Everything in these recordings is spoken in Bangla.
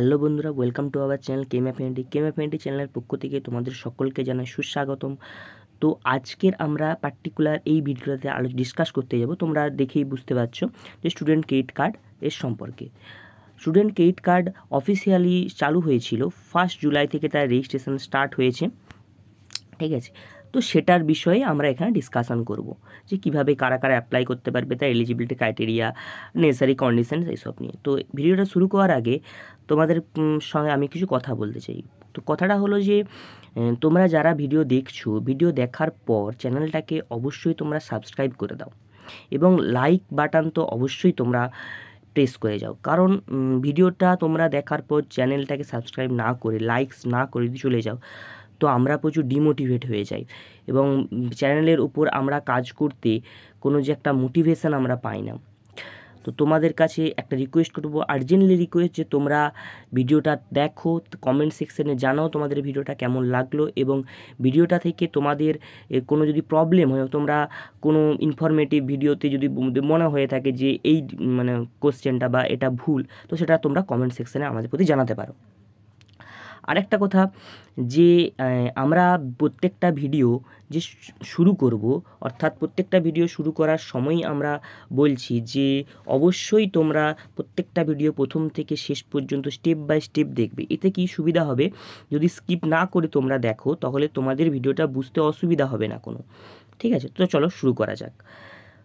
হ্যালো বন্ধুরা, welcome to our channel came affinity. Came affinity চ্যানেলের পক্ষ থেকে তোমাদের সকলকে জানাই সুস্বাগতম। তো আজকের আমরা পার্টিকুলার এই ভিডিওটাতে ডিসকাস করতে যাব, তোমরা দেখেই বুঝতে পারছো যে স্টুডেন্ট ক্রেডিট কার্ড এর সম্পর্কে। স্টুডেন্ট ক্রেডিট কার্ড অফিসিয়ালি চালু হয়েছিল 1 জুলাই থেকে, তার রেজিস্ট্রেশন স্টার্ট হয়েছে, ঠিক আছে। তো সেটার বিষয়ে আমরা এখানে ডিসকাশন করব যে কীভাবে কারা কারা অ্যাপ্লাই করতে পারবে, তার এলিজিবিলিটি ক্রাইটেরিয়া, নেসারি কন্ডিশনস, এইসব নিয়ে। তো ভিডিওটা শুরু করার আগে তোমাদের সঙ্গে আমি কিছু কথা বলতে চাই। তো কথাটা হলো যে তোমরা যারা ভিডিও দেখছো, ভিডিও দেখার পর চ্যানেলটাকে অবশ্যই তোমরা সাবস্ক্রাইব করে দাও এবং লাইক বাটন তো অবশ্যই তোমরা প্রেস করে যাও, কারণ ভিডিওটা তোমরা দেখার পর চ্যানেলটাকে সাবস্ক্রাইব না করে, লাইকস না করে যদি চলে যাও তো আমরা প্রচুর ডিমোটিভেট হয়ে যাই এবং চ্যানেলের উপর আমরা কাজ করতে কোনো যে একটা মোটিভেশান আমরা পাই না। তো তোমাদের কাছে একটা রিকোয়েস্ট করবো, আর্জেন্টলি রিকোয়েস্ট, যে তোমরা ভিডিওটা দেখো, কমেন্ট সেকশানে জানাও তোমাদের ভিডিওটা কেমন লাগলো এবং ভিডিওটা থেকে তোমাদের কোনো যদি প্রবলেম হয়, তোমরা কোনো ইনফরমেটিভ ভিডিওতে যদি মনে হয়ে থাকে যে এই মানে কোশ্চেনটা বা এটা ভুল, তো সেটা তোমরা কমেন্ট সেকশানে আমাদের প্রতি জানাতে পারো। আরেকটা কথা যে আমরা প্রত্যেকটা ভিডিও যে শুরু করব, অর্থাৎ প্রত্যেকটা ভিডিও শুরু করার সময় আমরা বলছি যে অবশ্যই তোমরা প্রত্যেকটা ভিডিও প্রথম থেকে শেষ পর্যন্ত স্টেপ বাই স্টেপ দেখবে। এতে কি সুবিধা হবে, যদি স্কিপ না করে তোমরা দেখো তাহলে তোমাদের ভিডিওটা বুঝতে অসুবিধা হবে না কোনো, ঠিক আছে। তো চলো শুরু করা যাক।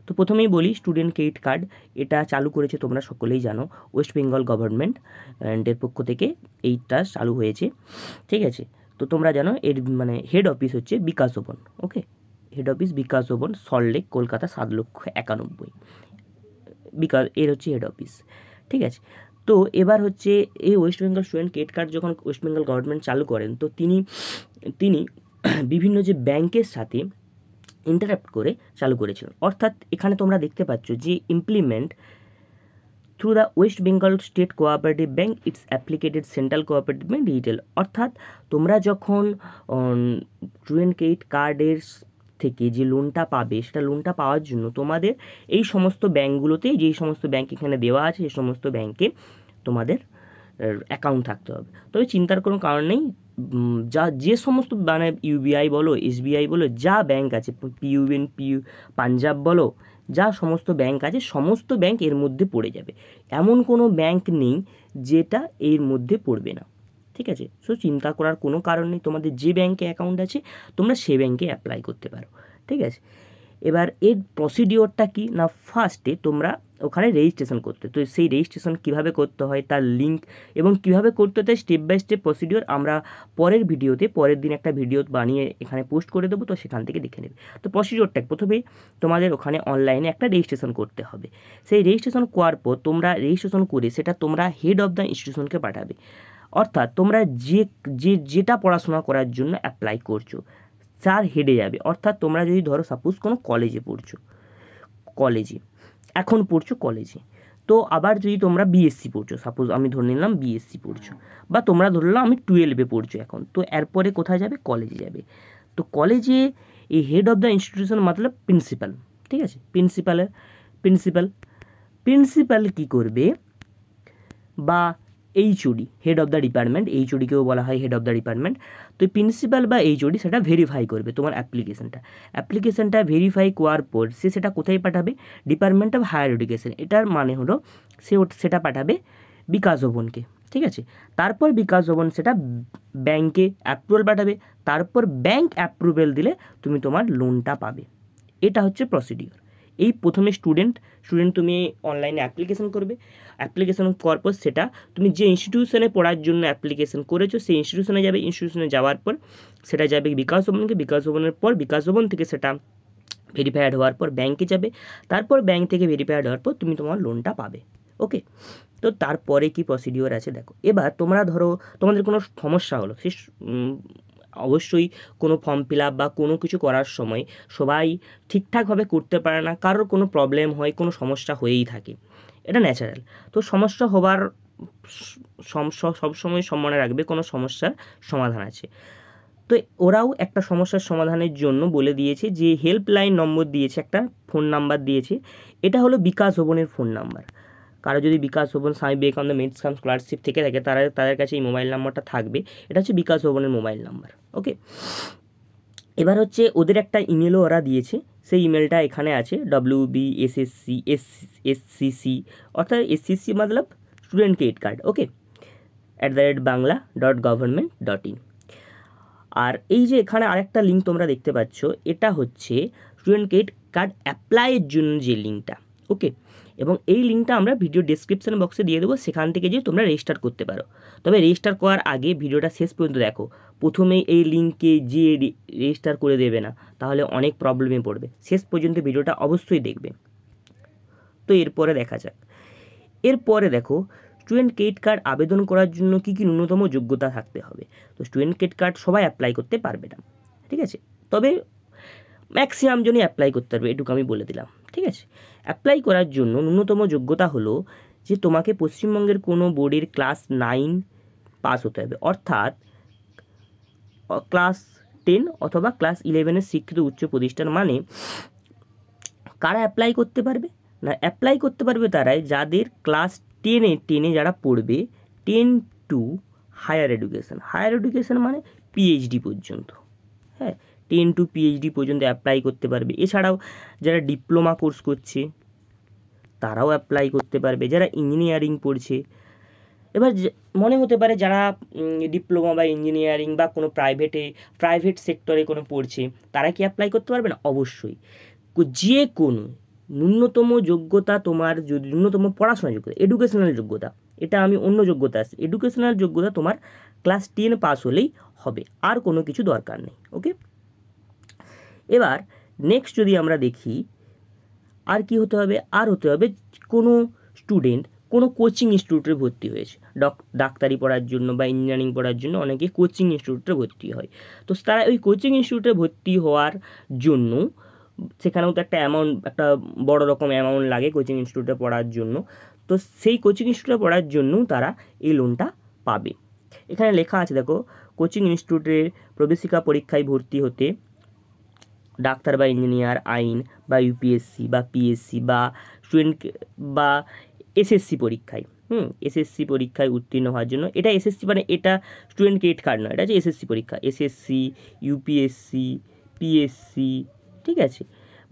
তো প্রথমেই বলি, স্টুডেন্ট ক্রেডিট কার্ড এটা চালু করেছে, তোমরা সকলেই জানো, ওয়েস্ট বেঙ্গল গভর্নমেন্টের পক্ষ থেকে এইটা চালু হয়েছে, ঠিক আছে। তো তোমরা জানো এর মানে হেড অফিস হচ্ছে বিকাশ ভবন, ওকে, হেড অফিস বিকাশ ভবন, সল্টলেক, কলকাতা 7,91,000, বিকাশ এর হচ্ছে হেড অফিস, ঠিক আছে। তো এবার হচ্ছে এই West Bengal student credit card যখন ওয়েস্ট বেঙ্গল গভর্নমেন্ট চালু করেন, তো তিনি বিভিন্ন যে ব্যাংকের সাথে ইন্টারাক্ট করে চালু করেছিল। অর্থাৎ এখানে তোমরা দেখতে পাচ্ছ যে implement through the West Bengal state cooperative bank it's applicated central cooperative bank detail. অর্থাৎ তোমরা যখন স্টুডেন্ট ক্রেডিট কার্ডের থেকে যে লোনটা পাবে, সেটা লোনটা পাওয়ার জন্য তোমাদের এই সমস্ত ব্যাঙ্কগুলোতে, যে সমস্ত ব্যাঙ্ক এখানে দেওয়া আছে, সে সমস্ত ব্যাঙ্কে তোমাদের অ্যাকাউন্ট থাকতে হবে। তবে চিন্তার কোনো কারণ নেই, যে সমস্ত মানে ইউবিআই বলো, এসবিআই বলো, যা ব্যাঙ্ক আছে, পিইউ পাঞ্জাব বলো, যা সমস্ত ব্যাঙ্ক আছে, সমস্ত ব্যাঙ্ক এর মধ্যে পড়ে যাবে। এমন কোনো ব্যাঙ্ক নেই যেটা এর মধ্যে পড়বে না, ঠিক আছে। সো চিন্তা করার কোনো কারণ নেই, তোমাদের যে ব্যাঙ্কে অ্যাকাউন্ট আছে তোমরা সে ব্যাঙ্কে অ্যাপ্লাই করতে পারো, ঠিক আছে। এবার এর প্রসিডিওরটা কি না, ফার্স্টে তোমরা ওখানে রেজিস্ট্রেশন করতে, তো সেই রেজিস্ট্রেশন কিভাবে করতে হয়, তার লিঙ্ক এবং কিভাবে করতে হয় স্টেপ বাই স্টেপ প্রসিডিওর আমরা পরের ভিডিওতে, পরের দিন একটা ভিডিও বানিয়ে এখানে পোস্ট করে দেবো, তো সেখান থেকে দেখে নেবে। তো প্রসিডিওরটা প্রথমেই তোমাদের ওখানে অনলাইনে একটা রেজিস্ট্রেশন করতে হবে। সেই রেজিস্ট্রেশন করার পর তোমরা রেজিস্ট্রেশন করে সেটা তোমরা হেড অফ দ্য ইনস্টিটিউশনকে পাঠাবে, অর্থাৎ তোমরা যেটা পড়াশোনা করার জন্য অ্যাপ্লাই করছো তার হেডে যাবে। অর্থাৎ তোমরা যদি ধরো সাপোজ কোনো কলেজে পড়ছো, কলেজে, তো আবার যদি তোমরা বিএসসি পড়ছো, সাপোজ আমি ধরে নিলাম বিএসসি পড়ছো, বা তোমরা ধরে নাও আমি 12 পড়ছো এখন, তো এরপরে কোথায় যাবে, কলেজে যাবে। তো কলেজে এই হেড অফ দ্য ইনস্টিটিউশন মতলব প্রিন্সিপাল, ঠিক আছে। প্রিন্সিপাল কী করবে, বা HOD, head of the department, এইচওডিকেও বলা হয় হেড অফ দ্য ডিপার্টমেন্ট। তো প্রিন্সিপাল বা এইচওডি সেটা ভেরিফাই করবে তোমার অ্যাপ্লিকেশনটা ভেরিফাই করার পর সে সেটা কোথায় পাঠাবে, ডিপার্টমেন্ট অফ হায়ার এডুকেশন, এটার মানে হলো সেটা পাঠাবে বিকাশ ভবনকে, ঠিক আছে। তারপর বিকাশ ভবন সেটা ব্যাংকে অ্যাপ্রুভাল পাঠাবে, তারপর ব্যাংক অ্যাপ্রুভাল দিলে তুমি তোমার লোনটা পাবে। এটা হচ্ছে প্রসিডিওর। এই প্রথমে স্টুডেন্ট তুমি অনলাইনে অ্যাপ্লিকেশন করবে, অ্যাপ্লিকেশন করার পর সেটা তুমি যে ইনস্টিটিউশনে পড়ার জন্য অ্যাপ্লিকেশন করেছো সেই ইনস্টিটিউশনে যাবে, ইনস্টিটিউশনে যাওয়ার পর সেটা যাবে বিকাশ ভবনকে, বিকাশ ভবনের পর বিকাশ ভবন থেকে সেটা ভেরিফাইড হওয়ার পর ব্যাংকে যাবে, তারপর ব্যাংক থেকে ভেরিফাইড হওয়ার পর তুমি তোমার লোনটা পাবে, ওকে। তো তারপরে কি প্রসিডিওর আছে দেখো। এবার তোমরা ধরো তোমাদের কোনো সমস্যা হলো, সে অবশ্যই কোনো ফর্ম ফিল আপ বা কোনো কিছু করার সময় সবাই ঠিকঠাকভাবে করতে পারে না, কারোর কোনো প্রবলেম হয়, কোনো সমস্যা হয়েই থাকে, এটা ন্যাচারাল। তো সমস্যা হবার সবসময় সম্মানে রাখবে, কোনো সমস্যার সমাধান আছে। তো ওরাও একটা সমস্যার সমাধানের জন্য বলে দিয়েছে যে হেল্পলাইন নম্বর দিয়েছে, একটা ফোন নাম্বার দিয়েছে, এটা হলো বিকাশ ভবনের ফোন নাম্বার। কারো যদি বিকাশ ভবন Swami Vivekananda merit cum scholarship থেকে থাকে তারা তাদের কাছে এই মোবাইল নাম্বারটা থাকবে। এটা হচ্ছে বিকাশ ভবনের মোবাইল নাম্বার। ওকে, এবার হচ্ছে ওদের একটা ইমেলও ওরা দিয়েছে, সেই ইমেলটা এখানে আছে wbssc অর্থাৎ एससीसी मतलब student credit card okay @bangla.government.in। আর এই যে এখানে আরেকটা লিঙ্ক তোমরা দেখতে পাচ্ছ, এটা হচ্ছে স্টুডেন্ট ক্রেডিট কার্ড অ্যাপ্লাইয়ের জন্য যে লিঙ্কটা ওকে, এবং এই লিঙ্কটা আমরা ভিডিও ডেসক্রিপশন বক্সে দিয়ে দেবো, সেখান থেকে যে তোমরা রেজিস্টার করতে পারো। তবে রেজিস্টার করার আগে ভিডিওটা শেষ পর্যন্ত দেখো, প্রথমেই এই লিঙ্কে যে রেজিস্টার করে দেবে না তাহলে অনেক প্রবলেমে পড়বে, শেষ পর্যন্ত ভিডিওটা অবশ্যই দেখবে। তো এরপরে দেখা যাক, এরপরে দেখো স্টুডেন্ট ক্রেডিট কার্ড আবেদন করার জন্য কী কী ন্যূনতম যোগ্যতা থাকতে হবে। তো স্টুডেন্ট ক্রেডিট কার্ড সবাই অ্যাপ্লাই করতে পারবে না, ঠিক আছে, তবে ম্যাক্সিমাম জনই অ্যাপ্লাই করতে পারবে, এটুকু আমি বলে দিলাম, ঠিক আছে। অ্যাপ্লাই করার জন্য ন্যূনতম যোগ্যতা হলো যে তোমাকে পশ্চিমবঙ্গের কোনো বোর্ডের ক্লাস 9 পাস হতে হবে, অর্থাৎ ক্লাস 10 অথবা ক্লাস 11-এর শিক্ষিত উচ্চ প্রতিষ্ঠান। মানে কারা অ্যাপ্লাই করতে পারবে না, অ্যাপ্লাই করতে পারবে তারাই যাদের ক্লাস 10-এ যারা পড়বে 10 to higher education. Higher education মানে পিএইচডি পর্যন্ত, হ্যাঁ 10 to পিএইচডি পর্যন্ত অ্যাপ্লাই করতে পারবে। এছাড়াও যারা ডিপ্লোমা কোর্স করছে তারাও অ্যাপ্লাই করতে পারবে, যারা ইঞ্জিনিয়ারিং পড়ছে। এবার মনে হতে পারে যারা ডিপ্লোমা বা ইঞ্জিনিয়ারিং বা কোনো প্রাইভেট সেক্টরে কোনো পড়ছে তারা কি অ্যাপ্লাই করতে পারবে না? অবশ্যই, যে কোনো ন্যূনতম যোগ্যতা তোমার, যদি ন্যূনতম পড়াশোনার যোগ্যতা, এডুকেশনাল যোগ্যতা, এটা আমি অন্য যোগ্যতা আছে, এডুকেশনাল যোগ্যতা তোমার ক্লাস 10 পাস হলেই হবে, আর কোনো কিছু দরকার নেই ওকে। এবার নেক্সট যদি আমরা দেখি আর কি হতে হবে, আর হতে হবে কোনো স্টুডেন্ট কোনো কোচিং ইনস্টিটিউটে ভর্তি হয়েছে, ডাক্তারি পড়ার জন্য বা ইঞ্জিনিয়ারিং পড়ার জন্য অনেকে কোচিং ইনস্টিটিউটে ভর্তি হয়, তো তারা ওই কোচিং ইনস্টিটিউটে ভর্তি হওয়ার জন্য সেখানেও তো একটা অ্যামাউন্ট, একটা বড় রকম অ্যামাউন্ট লাগে কোচিং ইনস্টিটিউটে পড়ার জন্য, তো সেই কোচিং ইনস্টিটিউটে পড়ার জন্য তারা এই লোনটা পাবে। এখানে লেখা আছে দেখো, কোচিং ইনস্টিটিউটের প্রবেশিকা পরীক্ষায় ভর্তি হতে ডাক্তার বা ইঞ্জিনিয়ার, আইন বা ইউপিএসসি বা পিএসসি বা স্টুডেন্ট বা এসএসসি পরীক্ষায়, এসএসসি পরীক্ষায় উত্তীর্ণ হওয়ার জন্য, এটা এসএসসি মানে এটা স্টুডেন্ট ক্রেডিট কার্ড নয়, এটা হচ্ছে এসএসসি পরীক্ষা, এসএসসি ইউপিএসসি পিএসসি, ঠিক আছে,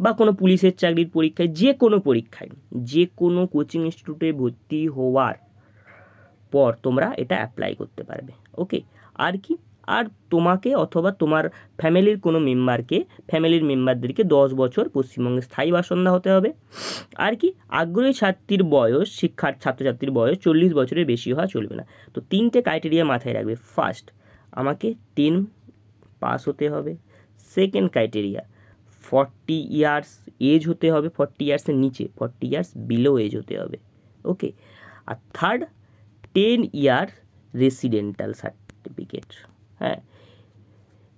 বা কোনো পুলিশের চাকরির পরীক্ষায়, যে কোনো পরীক্ষায়, যে কোনো কোচিং ইনস্টিটিউটে ভর্তি হওয়ার পর তোমরা এটা অ্যাপ্লাই করতে পারবে ওকে। আর কি, আর তোমাকে অথবা তোমার ফ্যামিলির কোনো মেম্বারকে, ফ্যামিলির মেম্বারদেরকে 10 বছর পশ্চিমবঙ্গে স্থায়ী বাসিন্দা হতে হবে। আর কি, আগ্রহী ছাত্রীর বয়স, শিক্ষার ছাত্রছাত্রীর বয়স 40 বছরের বেশি হওয়া চলবে না। তো 3টে ক্রাইটেরিয়া মাথায় রাখবে, ফার্স্ট আমাকে 10 পাস হতে হবে, সেকেন্ড ক্রাইটেরিয়া 40 years এজ হতে হবে, 40 years-এর নিচে, 40 years বিলো এজ হতে হবে ওকে, আর থার্ড 10 year রেসিডেন্টাল সার্টিফিকেট, হ্যাঁ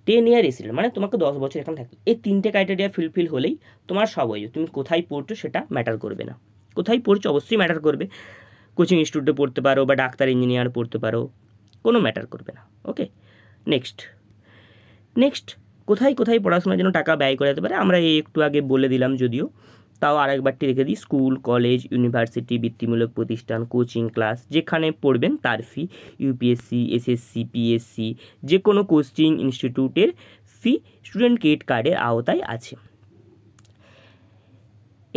10 year রেসিডেন্ট মানে তোমাকে 10 বছর এখানে থাকতে। এই 3টে ক্রাইটেরিয়া ফুলফিল হলেই তোমার সব হয়ে যাবে। তুমি কোথায় পড়ছো সেটা ম্যাটার করবে না, কোথায় পড়ছো অবশ্যই ম্যাটার করবে, কোচিং ইনস্টিটিউটে পড়তে পারো বা ডাক্তার ইঞ্জিনিয়ার পড়তে পারো, কোনো ম্যাটার করবে না ওকে। নেক্সট কোথায় কোথায় পড়াশোনার জন্য টাকা ব্যয় করা যেতে পারে, আমরা এই একটু আগে বলে দিলাম, যদিও তাও আরেকবারটি রেখে দিই, স্কুল কলেজ ইউনিভার্সিটি বৃত্তিমূলক প্রতিষ্ঠান কোচিং ক্লাস যেখানে পড়বেন তার ফি, ইউপিএসসি এসএসসি পিএসসি যে কোনো কোচিং ইনস্টিটিউটের ফি স্টুডেন্ট ক্রেডিট কার্ডের আওতায় আছে।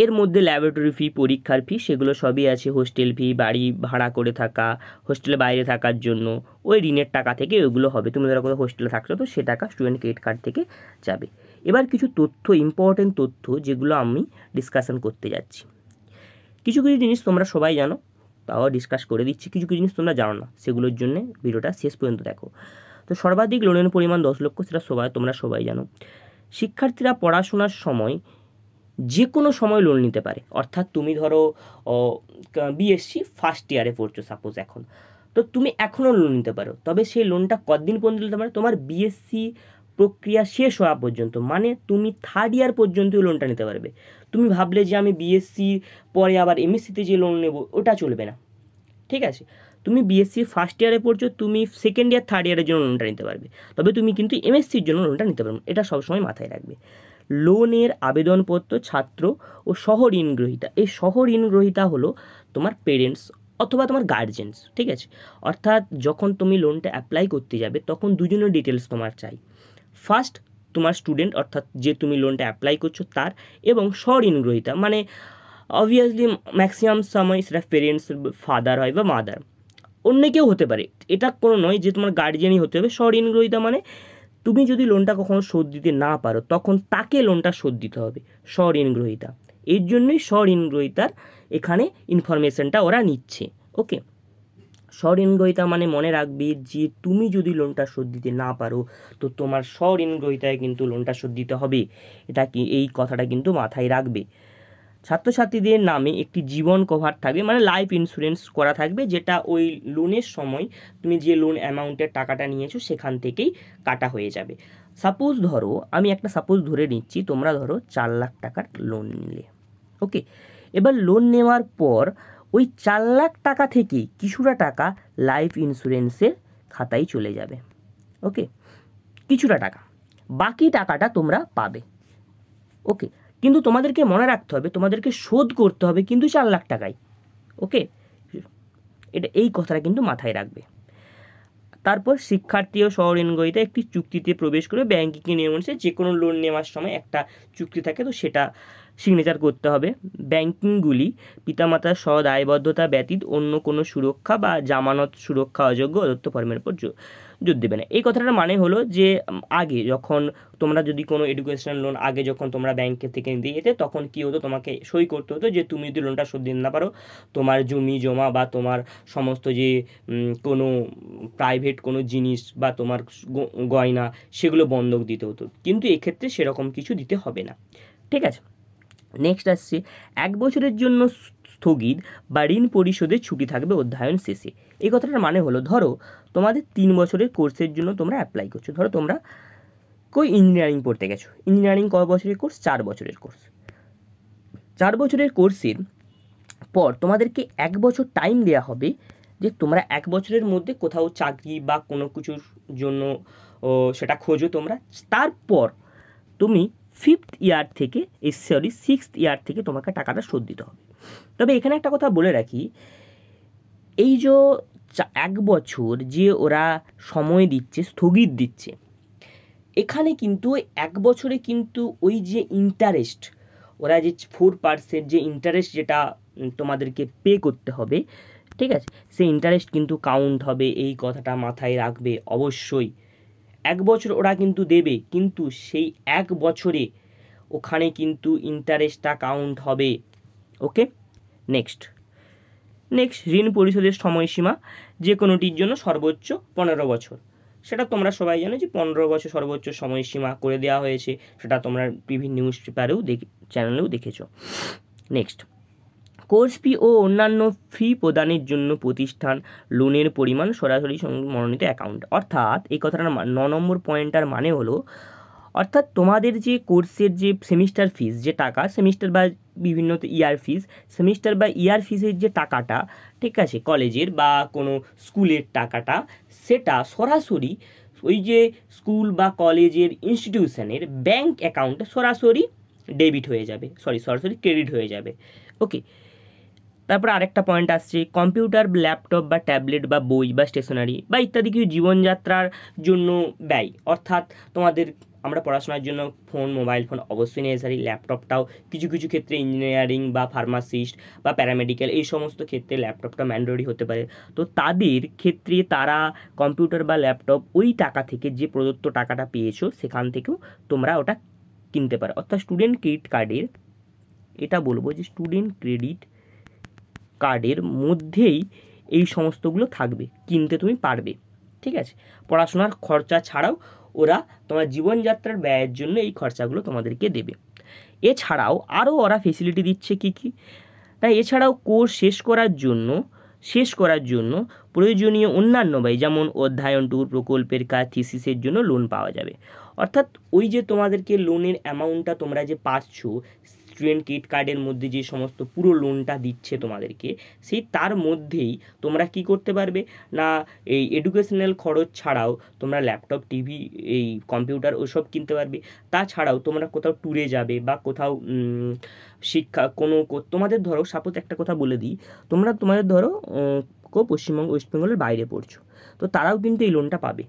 এর মধ্যে ল্যাবরেটরি ফি, পরীক্ষার ফি সেগুলো সবই আছে, হোস্টেল ফি, বাড়ি ভাড়া করে থাকা, হোস্টেলে বাইরে থাকার জন্য ওই ঋণের টাকা থেকে ওইগুলো হবে, তুমি যারা কোথাও হোস্টেলে থাকছো তো সে টাকা স্টুডেন্ট ক্রেডিট কার্ড থেকে যাবে। এবার কিছু তথ্য, ইম্পর্টেন্ট তথ্য যেগুলো আমি ডিসকাশন করতে যাচ্ছি, কিছু কিছু জিনিস তোমরা সবাই জানো তাও ডিসকাস করে দিচ্ছি, কিছু কিছু জিনিস তোমরা জানো না, সেগুলোর জন্য ভিডিওটা শেষ পর্যন্ত দেখো। তো সর্বাধিক লোনের পরিমাণ 10 লক্ষ, সেটা সবাই তোমরা সবাই জানো। শিক্ষার্থীরা পড়াশোনার সময় যে কোনো সময় লোন নিতে পারে, অর্থাৎ তুমি ধরো বিএসসি ফার্স্ট ইয়ারে পড়ছো সাপোজ এখন, তো তুমি এখনও লোন নিতে পারো, তবে সেই লোনটা কতদিন পর্যন্ত নিতে পারো, তোমার বিএসসি প্রক্রিয়া শেষ হওয়া পর্যন্ত, মানে তুমি থার্ড ইয়ার পর্যন্তই লোনটা নিতে পারবে। তুমি ভাবলে যে আমি বিএসসি পরে আবার এমএসসিতে যে লোন নেব, ওটা চলবে না, ঠিক আছে। তুমি বিএসসি ফার্স্ট ইয়ারে পড়ছো, তুমি সেকেন্ড ইয়ার থার্ড ইয়ারের জন্য লোনটা নিতে পারবে, তবে তুমি কিন্তু এমএসসির জন্য লোনটা নিতে পারবে, এটা সবসময় মাথায় রাখবে। লোনের আবেদনপত্র ছাত্র ও সহ ঋণগ্রহীতা, এই সহ ঋণগ্রহীতা হলো তোমার পেরেন্টস অথবা তোমার গার্জেন্স, ঠিক আছে। অর্থাৎ যখন তুমি লোনটা অ্যাপ্লাই করতে যাবে তখন দুজনের ডিটেলস তোমার চাই, ফার্স্ট তোমার স্টুডেন্ট অর্থাৎ যে তুমি লোনটা অ্যাপ্লাই করছো তার, এবং স্বনির্ভরতা মানে অবভিয়াসলি ম্যাক্সিমাম সময় সেটা পেরেন্টস ফাদার হয় বা মাদার, অন্য কেউ হতে পারে, এটা কোনো নয় যে তোমার গার্জিয়ানই হতে হবে। স্বনির্ভরতা মানে তুমি যদি লোনটা কখনো শোধ দিতে না পারো তখন তাকে লোনটা শোধ দিতে হবে, স্বঋণগ্রহীতা। এর জন্যই স্বঋণগ্রহীতার এখানে ইনফরমেশানটা ওরা নিচ্ছে, ওকে। স্বঋণগ্রহীতা মানে মনে রাখবে যে তুমি যদি লোনটা শোধ দিতে না পারো তো তোমার স্বঋণগ্রহীতায় কিন্তু লোনটা শোধ দিতে হবে, এটা কি এই কথাটা কিন্তু মাথায় রাখবে। ছাত্রছাত্রীদের নামে একটি জীবন কভার থাকবে মানে লাইফ ইন্স্যুরেন্স করা থাকবে, যেটা ওই লোনের সময় তুমি যে লোন অ্যামাউন্টের টাকাটা নিয়েছো সেখান থেকেই কাটা হয়ে যাবে। সাপোজ ধরো আমি একটা সাপোজ ধরে নিচ্ছি, তোমরা ধরো 4 লাখ টাকার লোন নিলে, ওকে। এবার লোন নেওয়ার পর ওই 4 লাখ টাকা থেকে কিছুটা টাকা লাইফ ইন্স্যুরেন্সের খাতায় চলে যাবে, ওকে, কিছুটা টাকা, বাকি টাকাটা তোমরা পাবে, ওকে। কিন্তু তোমাদেরকে মনে রাখতে হবে তোমাদেরকে শোধ করতে হবে কিন্তু 4 লাখ টাকাই, ওকে, এটা এই কথাটা কিন্তু মাথায় রাখবে। তারপর শিক্ষার্থী ও স্বঋণগ্রহীতা একটি চুক্তিতে প্রবেশ করে, ব্যাংকিং নিয়ম অনুসারে যে কোনো লোন নেওয়ার সময় একটা চুক্তি থাকে তো সেটা সিগনেচার করতে হবে। ব্যাংকিংগুলি পিতামাতার সৎ দায়বদ্ধতা ব্যতীত অন্য কোনো সুরক্ষা বা জামানত সুরক্ষা অযোগ্য অদত্ত ফর্মের উপর জোর দেবে না। এই কথাটার মানে হলো যে আগে যখন তোমরা যদি কোনো এডুকেশনাল লোন আগে যখন তোমরা ব্যাংকের থেকে নিতে যেতে তখন কী হতো, তোমাকে সই করতে হতো যে তুমি যদি লোনটা শোধ দিতে না পারো তোমার জমি জমা বা তোমার সমস্ত যে কোনো প্রাইভেট কোনো জিনিস বা তোমার গয়না সেগুলো বন্ধক দিতে হতো, কিন্তু এক্ষেত্রে সেরকম কিছু দিতে হবে না, ঠিক আছে। নেক্সট আসছে 1 বছরের জন্য স্থগিত বা ঋণ পরিশোধের ছুটি থাকবে অধ্যয়ন শেষে। এই কথাটার মানে হলো ধরো তোমাদের 3 বছরের কোর্সের জন্য তোমরা অ্যাপ্লাই করছো, ধরো তোমরা কই ইঞ্জিনিয়ারিং পড়তে গেছো, ইঞ্জিনিয়ারিং কয় বছরের কোর্স, 4 বছরের কোর্স। 4 বছরের কোর্সের পর তোমাদেরকে 1 বছর টাইম দেওয়া হবে যে তোমরা 1 বছরের মধ্যে কোথাও চাকরি বা কোনো কিছুর জন্য সেটা খোঁজো তোমরা, তারপর তুমি 6th ইয়ার থেকে তোমাকে টাকাটা শোধ দিতে হবে। তবে এখানে একটা কথা বলে রাখি, এই যে 1 বছর যে ওরা সময় দিচ্ছে স্থগিত দিচ্ছে, এখানে কিন্তু 1 বছরে কিন্তু ওই যে ইন্টারেস্ট ওরা যে 4% যে ইন্টারেস্ট যেটা তোমাদেরকে পে করতে হবে, ঠিক আছে, সেই ইন্টারেস্ট কিন্তু কাউন্ট হবে, এই কথাটা মাথায় রাখবে অবশ্যই। 1 বছর ওরা কিন্তু দেবে কিন্তু সেই 1 বছরে ওখানে কিন্তু ইন্টারেস্টটা কাউন্ট হবে, ওকে। নেক্সট ঋণ পরিশোধের সময়সীমা যে কোনোটির জন্য সর্বোচ্চ 15 বছর, সেটা তোমরা সবাই জানো যে 15 বছর সর্বোচ্চ সময়সীমা করে দেওয়া হয়েছে, সেটা তোমরা বিভিন্ন নিউজ পেপারেও চ্যানেলেও দেখেছো। নেক্সট কোর্স ফি ও অন্যান্য ফি প্রদানের জন্য প্রতিষ্ঠান লোনের পরিমাণ সরাসরি মনোনীত অ্যাকাউন্ট, অর্থাৎ এই কথাটার 9 নম্বর পয়েন্টটার মানে হলো অর্থাৎ তোমাদের যে কোর্সের যে সেমিস্টার ফিস যে টাকা, সেমিস্টার বা বিভিন্ন ইয়ার ফিস, সেমিস্টার বা ইয়ার ফিসের যে টাকাটা, ঠিক আছে, কলেজের বা কোনো স্কুলের টাকাটা, সেটা সরাসরি ওই যে স্কুল বা কলেজের ইনস্টিটিউশনের ব্যাংক অ্যাকাউন্টে সরাসরি ডেবিট হয়ে যাবে, সরাসরি ক্রেডিট হয়ে যাবে, ওকে। তারপর আরেকটা পয়েন্ট আসছে, কম্পিউটার ল্যাপটপ বা ট্যাবলেট বা বই বা স্টেশনারি বা ইত্যাদি কিছু জীবনযাত্রার জন্য ব্যয়, অর্থাৎ তোমাদের আমরা পড়াশোনার জন্য ফোন মোবাইল ফোন অবশ্যই নেসেসারি, ল্যাপটপটাও কিছু কিছু ক্ষেত্রে ইঞ্জিনিয়ারিং বা ফার্মাসিস্ট বা প্যারামেডিক্যাল এই সমস্ত ক্ষেত্রে ল্যাপটপটা ম্যান্ডেটরি হতে পারে, তো তাদের ক্ষেত্রে তারা কম্পিউটার বা ল্যাপটপ ওই টাকা থেকে যে প্রদত্ত টাকাটা পেয়েছো সেখান থেকেও তোমরা ওটা কিনতে পারো। অর্থাৎ স্টুডেন্ট ক্রেডিট কার্ডের, এটা বলবো যে স্টুডেন্ট ক্রেডিট কার্ডের মধ্যেই এই সমস্তগুলো থাকবে, কিনতে তুমি পারবে, ঠিক আছে। পড়াশোনার খরচা ছাড়াও ওরা তোমার জীবনযাত্রার ব্যয়ের জন্য এই খরচাগুলো তোমাদেরকে দেবে। এছাড়াও আরও ওরা ফেসিলিটি দিচ্ছে কি কি না, এছাড়াও কোর্স শেষ করার জন্য প্রয়োজনীয় অন্যান্য ব্যয় যেমন অধ্যয়ন ট্যুর প্রকল্পের কাজ থিসিসের জন্য লোন পাওয়া যাবে, অর্থাৎ ওই যে তোমাদেরকে লোনের অ্যামাউন্টটা তোমরা যে পাচ্ছ স্টুডেন্ট ক্রেডিট কার্ডের মধ্যে যে সমস্ত পুরো লোনটা দিচ্ছে তোমাদেরকে, সেই তার মধ্যেই তোমরা কি করতে পারবে না, এই এডুকেশনাল খরচ ছাড়াও তোমরা ল্যাপটপ, টিভি, এই কম্পিউটার ওসব কিনতে পারবে। তাছাড়াও তোমরা কোথাও ট্যুরে যাবে বা কোথাও শিক্ষা কোনো তোমাদের ধরো সাপোজ একটা কথা বলে দিই, তোমাদের ধরো পশ্চিমবঙ্গ ওয়েস্ট বেঙ্গলের বাইরে পড়ছো, তো তারাও কিন্তু এই লোনটা পাবে।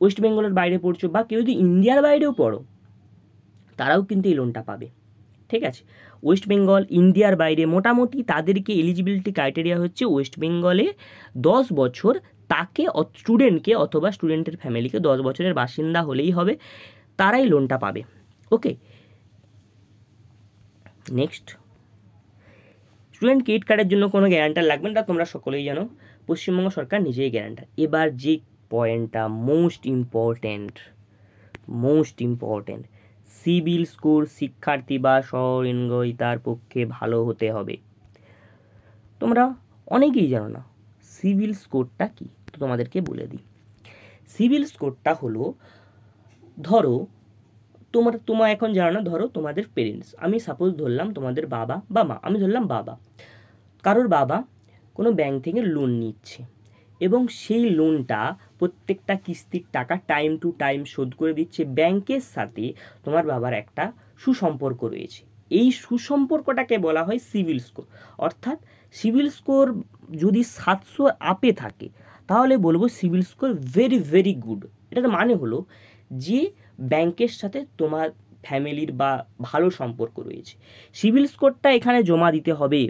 ওয়েস্ট বেঙ্গলের বাইরে পড়ছো বা কেউ যদি ইন্ডিয়ার বাইরেও পড়ো তারাও কিন্তু এই লোনটা পাবে। ঠিক আছে, ওয়েস্ট বেঙ্গল, ইন্ডিয়ার বাইরে মোটামুটি তাদেরকে এলিজিবিলিটি ক্রাইটেরিয়া হচ্ছে ওয়েস্ট বেঙ্গলে 10 বছর, তাকে স্টুডেন্টকে অথবা স্টুডেন্টের ফ্যামিলিকে 10 বছরের বাসিন্দা হলেই হবে, তারাই লোনটা পাবে। ওকে, নেক্সট, স্টুডেন্ট ক্রেডিট কার্ডের জন্য কোনো গ্যারান্টার লাগবে না, তোমরা সকলেই জানো, পশ্চিমবঙ্গ সরকার নিজেই গ্যারান্টার। এবার যে পয়েন্টটা মোস্ট ইম্পর্ট্যান্ট, সিবিল স্কোর শিক্ষার্থী বা স্বনির্ভরতার পক্ষে ভালো হতে হবে। তোমরা অনেকেই জানো না সিবিল স্কোরটা কী, তো তোমাদেরকে বলে দিই। সিবিল স্কোরটা হলো, ধরো তোমার এখন জানো না, ধরো তোমাদের পেরেন্টস, আমি সাপোজ ধরলাম তোমাদের বাবা বা মা, আমি ধরলাম বাবা, কারোর বাবা কোনো ব্যাংক থেকে লোন নিচ্ছে এবং সেই লোনটা প্রত্যেকটা কিস্তির টাকা টাইম টু টাইম শোধ করে দিচ্ছে। ব্যাংকের সাথে তোমার বাবার একটা সুসম্পর্ক রয়েছে, এই সুসম্পর্কটাকে বলা হয় সিভিল স্কোর। অর্থাৎ সিভিল স্কোর যদি 700 আপে থাকে তাহলে বলবো CIBIL score very very good. এটার মানে হলো যে ব্যাংকের সাথে তোমার ফ্যামিলির বা ভালো সম্পর্ক রয়েছে। সিভিল স্কোরটা এখানে জমা দিতে হবে।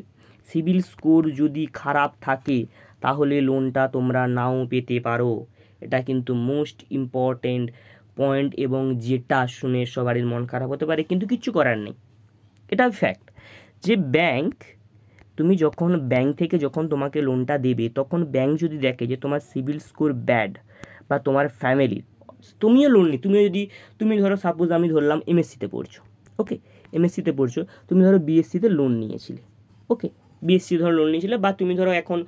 সিভিল স্কোর যদি খারাপ থাকে তাহলে লোনটা তোমরা নাও পেতে পারো। এটা কিন্তু মোস্ট ইম্পর্ট্যান্ট পয়েন্ট, এবং যেটা শুনে সবারই মন খারাপ হতে পারে, কিন্তু কিচ্ছু করার নেই, এটা ফ্যাক্ট। যে ব্যাংক, তুমি যখন ব্যাংক থেকে যখন তোমাকে লোনটা দেবে তখন ব্যাংক যদি দেখে যে তোমার সিভিল স্কোর ব্যাড বা তোমার ফ্যামিলির, তুমিও লোন নি, তুমি ধরো সাপোজ আমি ধরলাম এমএসসিতে পড়ছো, ওকে, এমএসসিতে পড়ছো, তুমি ধরো বিএসসিতে লোন নিয়েছিলে, ওকে, বিএসসি ধরো লোন নিয়েছিলে, বা তুমি ধরো এখন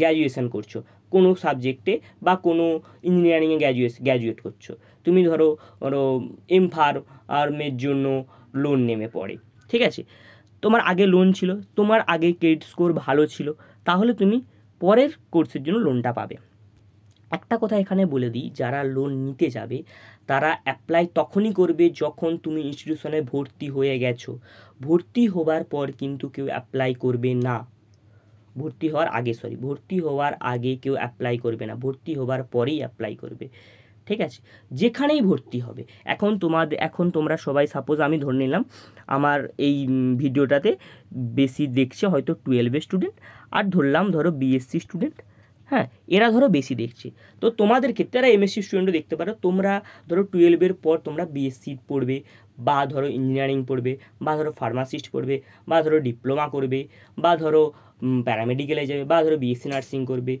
গ্র্যাজুয়েশান করছো কোনো সাবজেক্টে বা কোনো ইঞ্জিনিয়ারিংয়ে গ্র্যাজুয়েট করছো, তুমি ধরো এমফার্মের জন্য লোন নেমে পড়ে। ঠিক আছে, তোমার আগে লোন ছিল, তোমার আগে ক্রেডিট স্কোর ভালো ছিল, তাহলে তুমি পরের কোর্সের জন্য লোনটা পাবে। একটা কথা এখানে বলে দিই, যারা লোন নিতে যাবে তারা অ্যাপ্লাই তখনই করবে যখন তুমি ইনস্টিটিউশনে ভর্তি হয়ে গেছো। ভর্তি হবার পর কিন্তু কেউ অ্যাপ্লাই করবে না, ভর্তি হওয়ার আগে কেউ অ্যাপ্লাই করবে না, ভর্তি হওয়ার পরেই অ্যাপ্লাই করবে। ঠিক আছে, যেখানেই ভর্তি হবে। এখন তোমরা সবাই সাপোজ আমি ধরে নিলাম আমার এই ভিডিওটাতে বেশি দেখছে হয়তো 12 স্টুডেন্ট, আর ধরলাম ধরো বিএসসি স্টুডেন্ট, হ্যাঁ, এরা ধরো বেশি দেখছে। তো তোমাদের ক্ষেত্রে এরা এমএসসি স্টুডেন্টও দেখতে পারো, তোমরা ধরো 12 পর তোমরা বিএসসি পড়বে, বা ধরো ইঞ্জিনিয়ারিং পড়বে, বা ধরো ফার্মাসিস্ট পড়বে, বা ধরো ডিপ্লোমা করবে, বা ধরো প্যারামেডিক্যালে যাবে, বা ধরো বিএসসি নার্সিং করবে।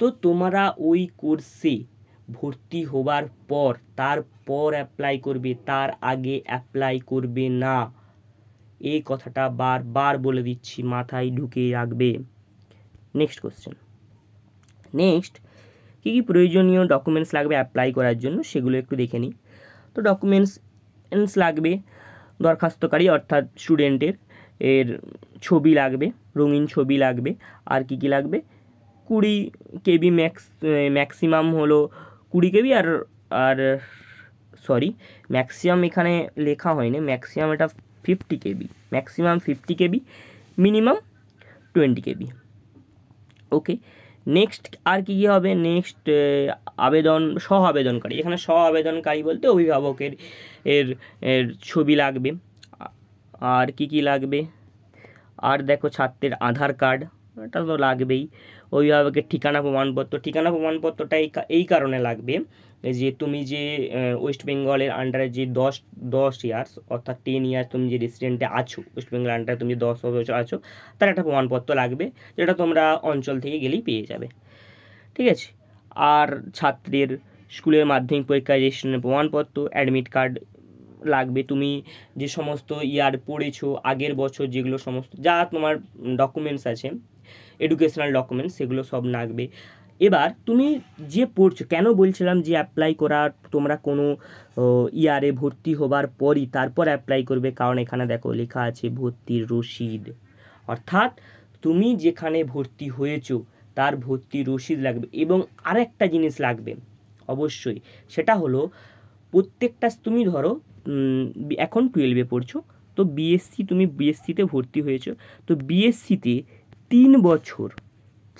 তো তোমরা ওই কোর্সে ভর্তি হবার পর তারপর অ্যাপ্লাই করবে, তার আগে অ্যাপ্লাই করবে না। এই কথাটা বারবার বলে দিচ্ছি, মাথায় ঢুকে রাখবে। নেক্সট, কী কী প্রয়োজনীয় ডকুমেন্টস লাগবে অ্যাপ্লাই করার জন্য, সেগুলো একটু দেখে নিই। তো ডকুমেন্টস লাগবে দরখাস্তকারী অর্থাৎ স্টুডেন্টের ছবি লাগবে, রঙিন ছবি লাগবে, আর কী কী লাগবে, 20 কেবি ম্যাক্সিমাম হলো 20 কেবি, আর আর সরি ম্যাক্সিমাম এখানে লেখা হয়নি, ম্যাক্সিমাম এটা 50 KB, maximum 50 KB, minimum 20 KB. Okay, next আর কী কী হবে, নেক্সট সহ আবেদনকারী, এখানে সহ আবেদনকারী বলতে অভিভাবকের এর ছবি লাগবে, আর কী কী লাগবে, আর দেখো ছাত্রের আধার কার্ড, এটা তো লাগবেই, অভিভাবকের ঠিকানা প্রমাণপত্রটা এই কারণে লাগবে যে তুমি যে ওয়েস্ট বেঙ্গলের আন্ডারে যে 10 ইয়ার্স অর্থাৎ 10 ইয়ার্স তুমি যে রেসিডেন্টে আছো, ওয়েস্ট বেঙ্গলের আন্ডারে তুমি যে 10 বছর আছো, তার একটা প্রমাণপত্র লাগবে, যেটা তোমরা অঞ্চল থেকে গেলেই পেয়ে যাবে। ঠিক আছে, আর ছাত্রের স্কুলের মাধ্যমিক পরীক্ষায় রেজিস্ট্রেশনের প্রমাণপত্র, অ্যাডমিট কার্ড লাগবে, তুমি যে সমস্ত ইয়ার পড়েছো আগের বছর, যেগুলো সমস্ত যা তোমার ডকুমেন্টস আছে এডুকেশনাল ডকুমেন্টস, সেগুলো সব লাগবে। এবার তুমি যে পড়ছো কেন বলছিলাম যে অ্যাপ্লাই করার তোমরা কোনো ইয়ারে ভর্তি হবার পরই তারপর অ্যাপ্লাই করবে, কারণ এখানে দেখো লেখা আছে ভর্তির রসিদ, অর্থাৎ তুমি যেখানে ভর্তি হয়েছো তার ভর্তি রসিদ লাগবে। এবং আরেকটা জিনিস লাগবে অবশ্যই, সেটা হলো প্রত্যেকটা তুমি ধরো এখন টুয়েলভে পড়ছো, তো বিএসসি তুমি বিএসসিতে ভর্তি হয়েছো, তো বিএসসিতে 3 বছর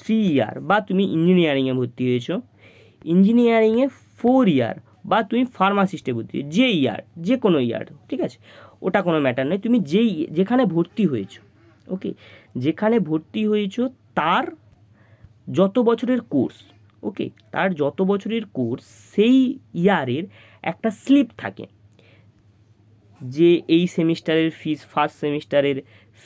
3 ইয়ার, বা তুমি ইঞ্জিনিয়ারিংয়ে ভর্তি হয়েছো ইঞ্জিনিয়ারিংয়ে 4 ইয়ার, বা তুমি ফার্মাসিস্টে ভর্তি হয়েছো যে ইয়ার যে কোনো ইয়ার, ঠিক আছে ওটা কোনো ম্যাটার নয়, তুমি যেখানে ভর্তি হয়েছো, ওকে যেখানে ভর্তি হয়েছো তার যত বছরের কোর্স, ওকে তার যত বছরের কোর্স সেই ইয়ারের একটা স্লিপ থাকে যে এই সেমিস্টারের ফিস, ফার্স্ট সেমিস্টারের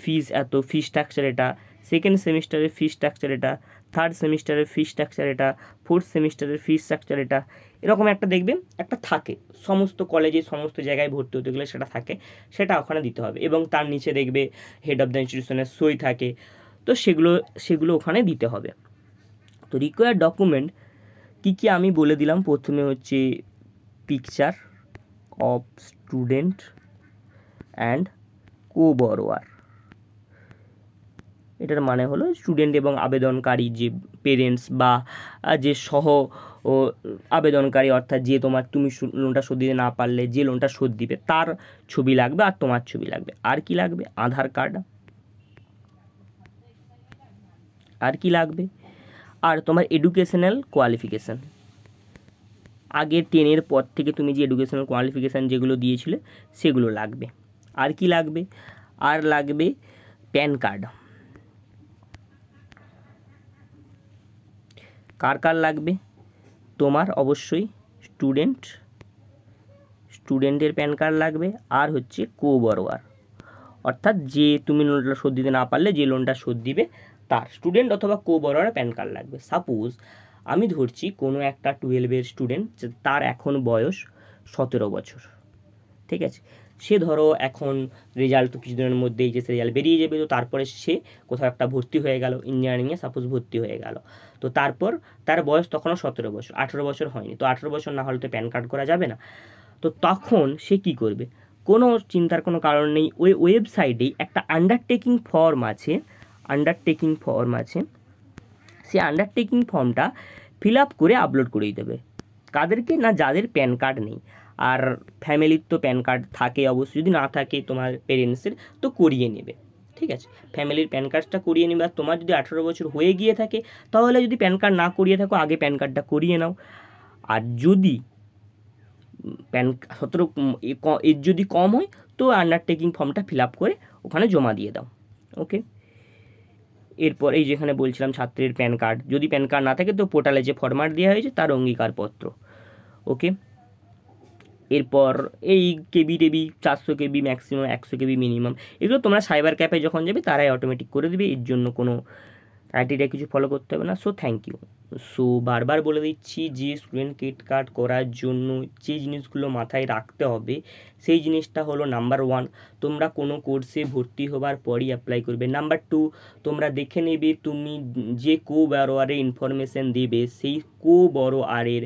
ফিস এত, ফি স্ট্রাকচার এটা, সেকেন্ড সেমিস্টারের ফি স্ট্রাকচার এটা, থার্ড সেমিস্টারের ফি স্ট্রাকচার এটা, ফোর্থ সেমিস্টারের ফি স্ট্রাকচার এটা, এরকম একটা দেখবেন একটা থাকে সমস্ত কলেজে সমস্ত জায়গায় ভর্তি হতে গেলে সেটা থাকে, সেটা ওখানে দিতে হবে। এবং তার নিচে দেখবে হেড অফ দ্য ইনস্টিটিউশনের সই থাকে, তো সেগুলো ওখানে দিতে হবে। তো রিকোয়ার্ড ডকুমেন্ট কী আমি বলে দিলাম, প্রথমে হচ্ছে picture of student and co borrower, এটার মানে হলো স্টুডেন্ট এবং আবেদনকারী যে পেরেন্টস বা যে সহ আবেদনকারী, অর্থাৎ যে তোমার তুমি লোনটা শোধ দিতে না পারলে যে লোনটা শোধ দিবে তার ছবি লাগবে আর তোমার ছবি লাগবে। আর কি লাগবে? আধার কার্ড, আর কি লাগবে? আর তোমার এডুকেশনাল কোয়ালিফিকেশান, আগে 10-এর পর থেকে তুমি যে এডুকেশনাল কোয়ালিফিকেশান যেগুলো দিয়েছিলে সেগুলো লাগবে। আর কি লাগবে? আর লাগবে প্যান কার্ড। কার কার লাগবে? তোমার অবশ্যই স্টুডেন্টের প্যান কার্ড লাগবে, আর হচ্ছে কো বরোয়ার, অর্থাৎ যে তুমি লোনটা শোধ দিতে না পারলে যে লোনটা শোধ দিবে তার স্টুডেন্ট অথবা কো বরোয়ার প্যান কার্ড লাগবে। সাপোজ আমি ধরছি কোনো একটা 12-এর স্টুডেন্ট, তার এখন বয়স 17 বছর, ঠিক আছে, সে ধরো এখন রেজাল্ট তো কিছুদিনের মধ্যে এইচএস রেজাল্ট বেরিয়ে যাবে, তো তারপরে সে কোথাও একটা ভর্তি হয়ে গেল ইঞ্জিনিয়ারিংয়ে, সাপোজ ভর্তি হয়ে গেল, তো তারপর তার বয়স তখনও 17 বছর, 18 বছর হয়নি, তো 18 বছর না হলে তো প্যান কার্ড করা যাবে না। তো তখন সে কি করবে? কোনো চিন্তার কোনো কারণ নেই, ওই ওয়েবসাইটেই একটা আন্ডারটেকিং ফর্ম আছে, সে আন্ডারটেকিং ফর্মটা ফিল আপ করে আপলোড করে দিতে হবে। কাদেরকে? না যাদের প্যান কার্ড নেই, আর ফ্যামিলির তো প্যান কার্ড থাকে অবশ্যই, যদি না থাকে তোমার পেরেন্টসের তো করিয়ে নেবে, ঠিক আছে, ফ্যামিলির প্যান কার্ডটা করিয়ে নেবে। আর তোমার যদি 18 বছর হয়ে গিয়ে থাকে তাহলে যদি প্যান কার্ড না করিয়ে থাকো আগে প্যান কার্ডটা করিয়ে নাও। আর যদি প্যান 17 এর যদি কম হয় তো আন্ডারটেকিং ফর্মটা ফিল আপ করে ওখানে জমা দিয়ে দাও, ওকে। এরপর এই যেখানে বলছিলাম ছাত্রের প্যান কার্ড, যদি প্যান কার্ড না থাকে তো পোর্টালে যে ফরম্যাট দেওয়া হয়েছে তার অঙ্গীকারপত্র, ওকে। এরপর এই কেবি 400 কেবি ম্যাক্সিমাম, 100 কেবি মিনিমাম, এগুলো তোমরা সাইবার ক্যাফে যখন যাবে তারাই অটোমেটিক করে দেবে, এর জন্য কোনো ক্রাইটেরিয়া কিছু ফলো করতে হবে না। So thank you. সো বারবার বলে দিচ্ছি যে স্টুডেন্ট ক্রেডিট কার্ড করার জন্য যে জিনিসগুলো মাথায় রাখতে হবে সেই জিনিসটা হলো, নাম্বার 1 তোমরা কোনো কোর্সে ভর্তি হবার পরই অ্যাপ্লাই করবে। নাম্বার 2 তোমরা দেখে নেবে তুমি যে কো বরোয়ারের ইনফরমেশান দেবে সেই কো বরোয়ারের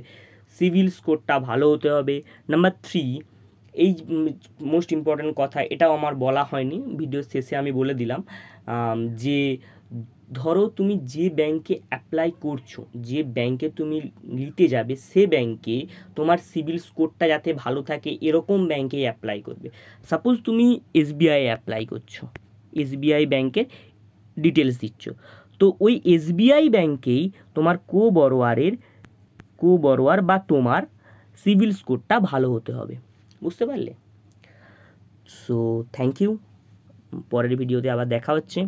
সিভিল স্কোরটা ভালো হতে হবে। নাম্বার 3 এই মোস্ট ইম্পর্ট্যান্ট কথা, এটাও আমার বলা হয়নি, ভিডিও শেষে আমি বলে দিলাম, যে ধরো তুমি যে ব্যাংকে অ্যাপ্লাই করছো, যে ব্যাংকে তুমি নিতে যাবে সে ব্যাংকে তোমার সিভিল স্কোরটা যাতে ভালো থাকে এরকম ব্যাংকেই অ্যাপ্লাই করবে। সাপোজ তুমি এসবিআই অ্যাপ্লাই করছো, এসবিআই ব্যাংকের ডিটেলস দিচ্ছ, তো ওই এসবিআই ব্যাংকেই তোমার কো বরোয়ার বা তোমার সিভিল স্কোরটা ভালো হতে হবে, বুঝতে পারলে? সো থ্যাংক ইউ, পরের ভিডিওতে আবার দেখা হচ্ছে।